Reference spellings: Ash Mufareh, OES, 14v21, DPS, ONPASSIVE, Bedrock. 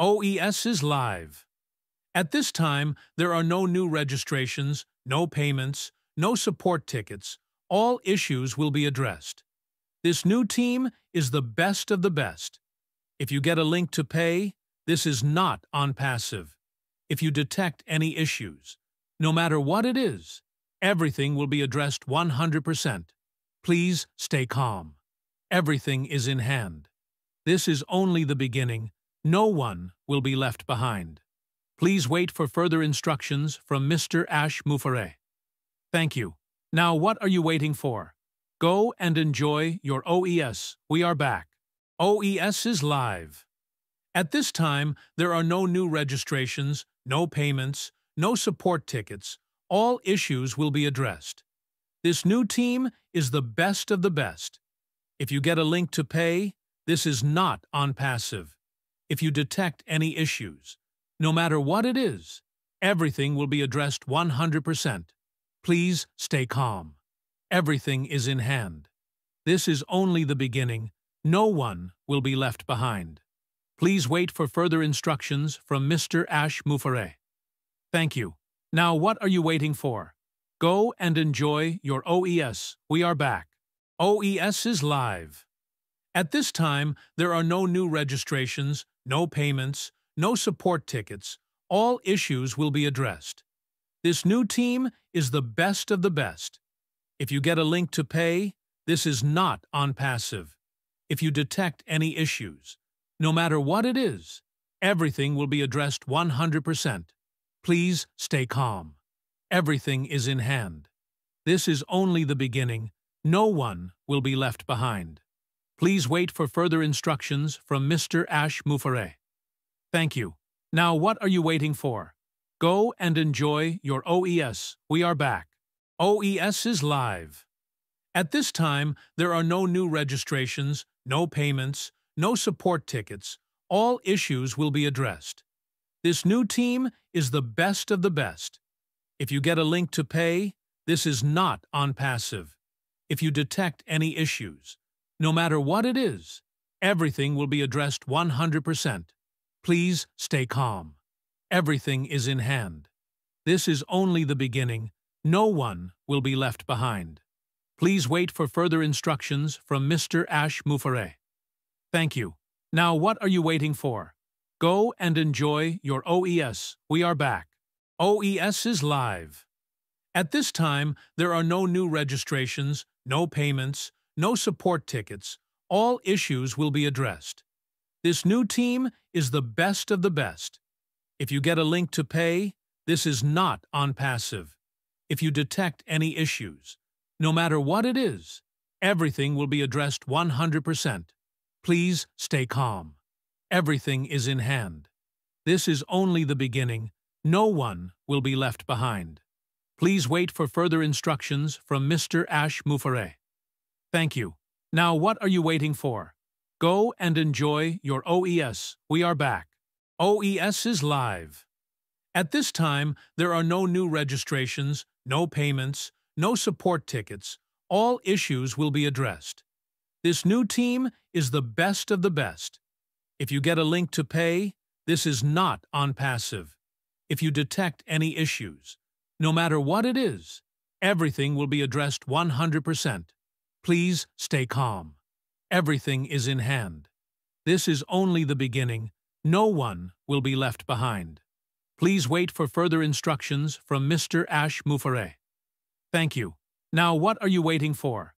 OES is live. At this time, there are no new registrations, no payments, no support tickets. All issues will be addressed. This new team is the best of the best. If you get a link to pay, this is not ONPASSIVE. If you detect any issues, no matter what it is, everything will be addressed 100%. Please stay calm. Everything is in hand. This is only the beginning. No one will be left behind. Please wait for further instructions from Mr. Ash Mufareh. Thank you. Now what are you waiting for? Go and enjoy your OES. We are back. OES is live. At this time, there are no new registrations, no payments, no support tickets. All issues will be addressed. This new team is the best of the best. If you get a link to pay, this is not ONPASSIVE. If you detect any issues, no matter what it is, everything will be addressed 100%. Please stay calm. Everything is in hand. This is only the beginning. No one will be left behind. Please wait for further instructions from Mr. Ash Mufareh. Thank you. Now what are you waiting for? Go and enjoy your OES. We are back. OES is live. At this time, there are no new registrations, no payments, no support tickets. All issues will be addressed. This new team is the best of the best. If you get a link to pay, this is not ONPASSIVE. If you detect any issues, no matter what it is, everything will be addressed 100%. Please stay calm. Everything is in hand. This is only the beginning. No one will be left behind. Please wait for further instructions from Mr. Ash Mufareh. Thank you. Now what are you waiting for? Go and enjoy your OES. We are back. OES is live. At this time, there are no new registrations, no payments, no support tickets. All issues will be addressed. This new team is the best of the best. If you get a link to pay, this is not ONPASSIVE. If you detect any issues, no matter what it is, everything will be addressed 100%. Please stay calm. Everything is in hand. This is only the beginning. No one will be left behind. Please wait for further instructions from Mr. Ash Mufareh. Thank you. Now what are you waiting for? Go and enjoy your OES. We are back. OES is live. At this time, there are no new registrations, no payments, no support tickets. All issues will be addressed. This new team is the best of the best. If you get a link to pay, this is not ONPASSIVE. If you detect any issues, no matter what it is, everything will be addressed 100%. Please stay calm. Everything is in hand. This is only the beginning. No one will be left behind. Please wait for further instructions from Mr. Ash Mufareh. Thank you. Now what are you waiting for? Go and enjoy your OES. We are back. OES is live. At this time, there are no new registrations, no payments, no support tickets. All issues will be addressed. This new team is the best of the best. If you get a link to pay, this is not ONPASSIVE. If you detect any issues, no matter what it is, everything will be addressed 100%. Please stay calm. Everything is in hand. This is only the beginning. No one will be left behind. Please wait for further instructions from Mr. Ash Mufareh. Thank you. Now what are you waiting for?